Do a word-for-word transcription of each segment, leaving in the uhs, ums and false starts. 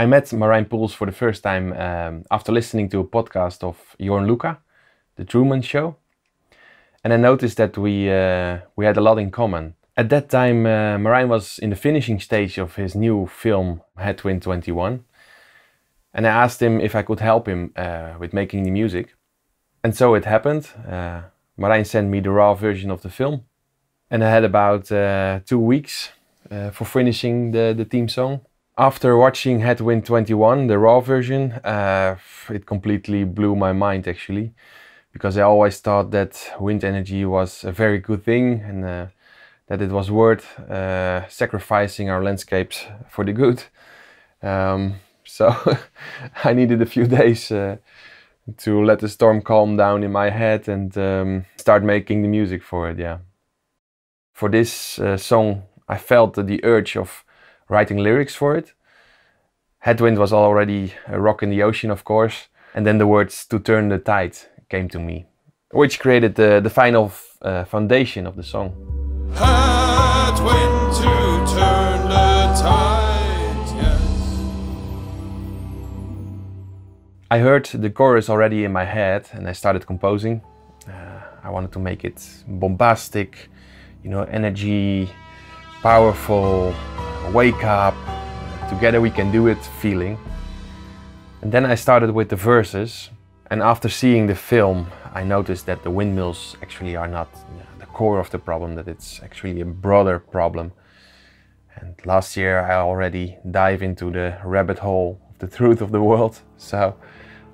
I met Marijn Poels for the first time um, after listening to a podcast of Jorn Luca, The Truman Show. And I noticed that we, uh, we had a lot in common. At that time, uh, Marijn was in the finishing stage of his new film, Headwind twenty-one. And I asked him if I could help him uh, with making the music. And so it happened. Uh, Marijn sent me the raw version of the film. And I had about uh, two weeks uh, for finishing the, the theme song. After watching Headwind twenty-one, the raw version, uh, it completely blew my mind actually. Because I always thought that wind energy was a very good thing and uh, that it was worth uh, sacrificing our landscapes for the good. Um, so I needed a few days uh, to let the storm calm down in my head and um, start making the music for it, yeah. For this uh, song, I felt the urge of writing lyrics for it. Headwind was already a rock in the ocean, of course. And then the words to turn the tide came to me, which created the, the final uh, foundation of the song. Headwind to turn the tide, yes. I heard the chorus already in my head and I started composing. Uh, I wanted to make it bombastic, you know, energy, powerful, wake up, together we can do it feeling. And then I started with the verses, and after seeing the film I noticed that the windmills actually are not the core of the problem, that it's actually a broader problem. And last year I already dived into the rabbit hole of the truth of the world, so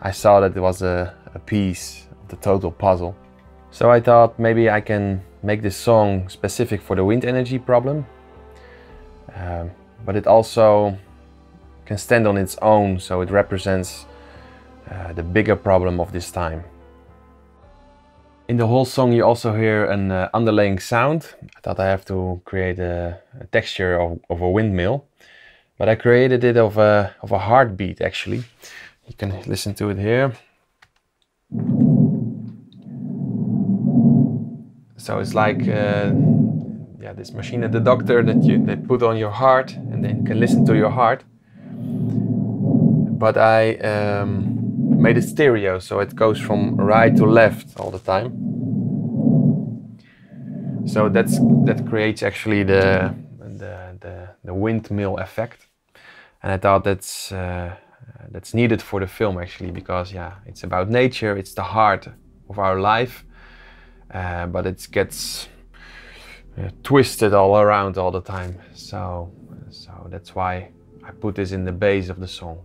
I saw that it was a, a piece of the total puzzle. So I thought maybe I can make this song specific for the wind energy problem. Um, but it also can stand on its own, so it represents uh, the bigger problem of this time. In the whole song you also hear an uh, underlying sound. I thought I have to create a, a texture of, of a windmill, but I created it of a, of a heartbeat actually. You can listen to it here. So it's like uh, Yeah, this machine at the doctor that you they put on your heart, and then you can listen to your heart. But I um, made it stereo, so it goes from right to left all the time. So that's that creates actually the the the, the windmill effect, and I thought that's uh, that's needed for the film actually, because yeah, it's about nature, it's the heart of our life, uh, but it gets Uh, twisted all around all the time, so so that's why I put this in the base of the song.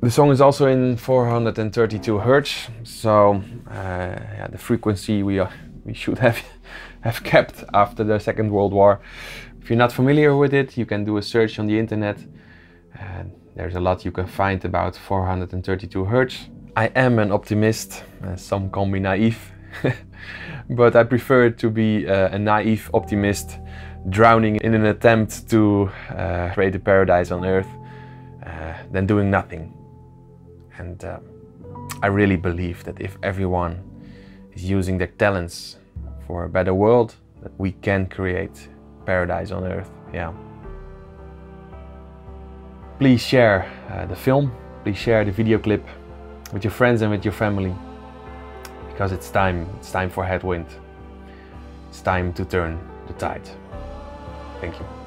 The song is also in four hundred thirty-two hertz, so uh, yeah, the frequency we are, we should have have kept after the Second World War. If you're not familiar with it, you can do a search on the internet, and there's a lot you can find about four hundred thirty-two hertz. I am an optimist, uh, some call me naive. But I prefer to be uh, a naive optimist, drowning in an attempt to uh, create a paradise on earth, uh, than doing nothing. And uh, I really believe that if everyone is using their talents for a better world, that we can create paradise on earth, yeah. Please share uh, the film, please share the video clip with your friends and with your family. Because it's time, it's time for Headwind. It's time to turn the tide. Thank you.